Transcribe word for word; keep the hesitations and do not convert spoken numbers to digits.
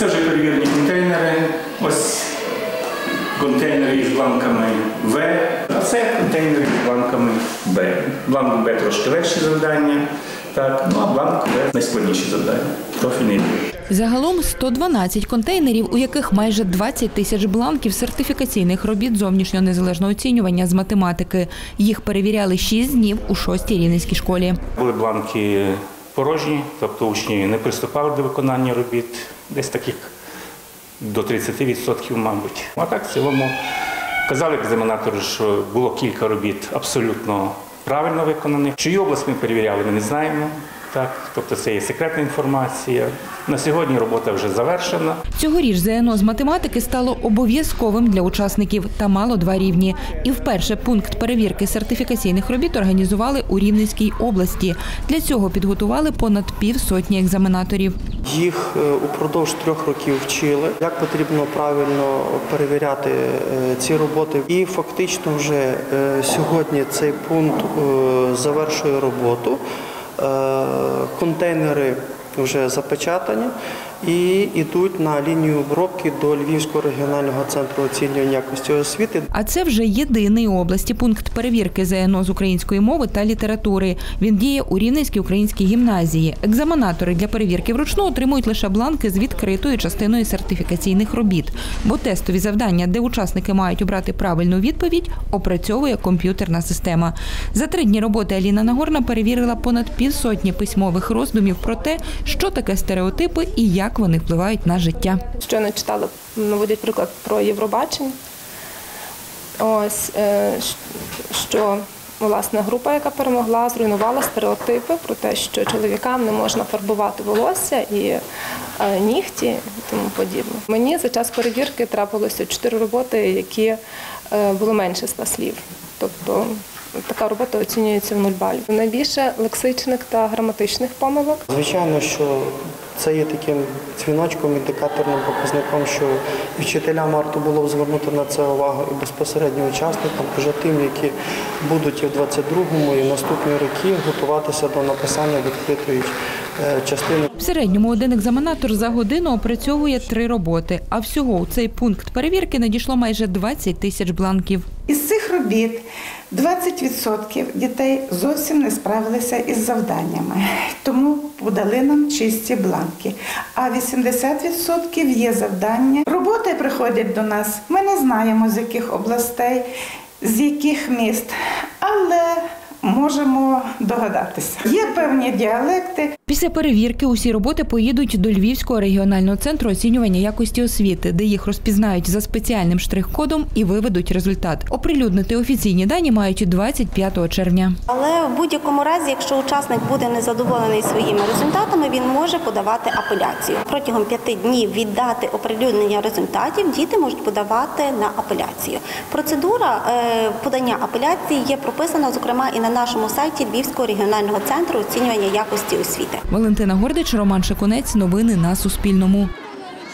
Це вже перевірні контейнери. Ось контейнери з бланками В, а це контейнери з бланками Б. Бланк Б трошки легші завдання, так, ну а бланк В найскладніші завдання. Профільний. Загалом сто дванадцять контейнерів, у яких майже двадцять тисяч бланків сертифікаційних робіт зовнішнього незалежного оцінювання з математики. Їх перевіряли шість днів у шостій рівненській школі. Були бланки порожні, тобто учні не приступали до виконання робіт, десь таких до тридцяти відсотків, мабуть. А так, в цілому, казали екзаменатору, що було кілька робіт абсолютно правильно виконаних. Чию область ми перевіряли, ми не знаємо. Так, тобто це є секретна інформація. На сьогодні робота вже завершена. Цьогоріч З Н О з математики стало обов'язковим для учасників та мало два рівні. І вперше пункт перевірки сертифікаційних робіт організували у Рівненській області. Для цього підготували понад півсотні екзаменаторів. Їх упродовж трьох років вчили, як потрібно правильно перевіряти ці роботи. І фактично вже сьогодні цей пункт завершує роботу. Контейнери вже запечатані і йдуть на лінію обробки до Львівського регіонального центру оцінювання якості освіти. А це вже єдиний у області пункт перевірки З Н О з української мови та літератури. Він діє у Рівненській українській гімназії. Екзаменатори для перевірки вручну отримують лише бланки з відкритою частиною сертифікаційних робіт. Бо тестові завдання, де учасники мають обрати правильну відповідь, опрацьовує комп'ютерна система. За три дні роботи Аліна Нагорна перевірила понад півсотні письмових роздумів про те, що таке стереотипи і як вони впливають на життя. Щойно читала, наводять приклад про Євробачення. Ось, що власне група, яка перемогла, зруйнувала стереотипи про те, що чоловікам не можна фарбувати волосся і нігті і тому подібне. Мені за час перевірки трапилося чотири роботи, які було менше ста слів. Тобто така робота оцінюється в нуль балів. Найбільше лексичних та граматичних помилок. Звичайно, що це є таким дзвіночком, індикаторним показником, що вчителям варто було б звернути на це увагу і безпосередньо учасникам, вже тим, які будуть і в двадцять другому, і в наступні роки готуватися до написання відкритої частини. В середньому один екзаменатор за годину опрацьовує три роботи, а всього у цей пункт перевірки надійшло майже двадцять тисяч бланків. Із цих робіт двадцять відсотків дітей зовсім не справилися із завданнями, тому подали нам чисті бланки, а вісімдесят відсотків є завдання. Роботи приходять до нас, ми не знаємо, з яких областей, з яких міст, але можемо догадатися. Є певні діалекти. Після перевірки усі роботи поїдуть до Львівського регіонального центру оцінювання якості освіти, де їх розпізнають за спеціальним штрих-кодом і виведуть результат. Оприлюднити офіційні дані мають двадцять п'ятого червня. Але в будь-якому разі, якщо учасник буде незадоволений своїми результатами, він може подавати апеляцію. Протягом п'яти днів від дати оприлюднення результатів діти можуть подавати на апеляцію. Процедура подання апеляції є прописана, зокрема, і на нашому сайті Львівського регіонального центру оцінювання якості освіти. Валентина Гордич, Роман Шикунець. Новини на Суспільному.